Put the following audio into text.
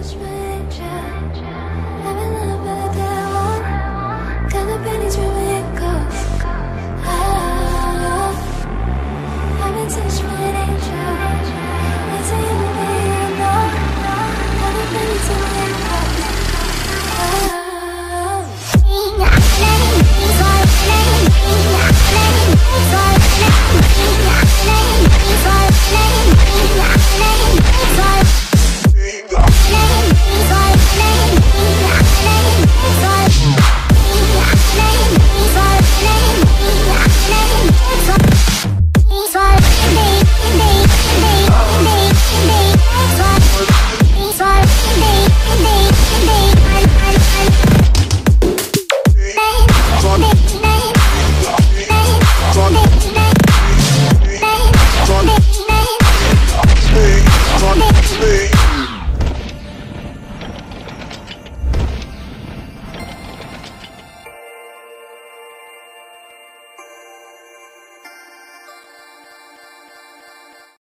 is real.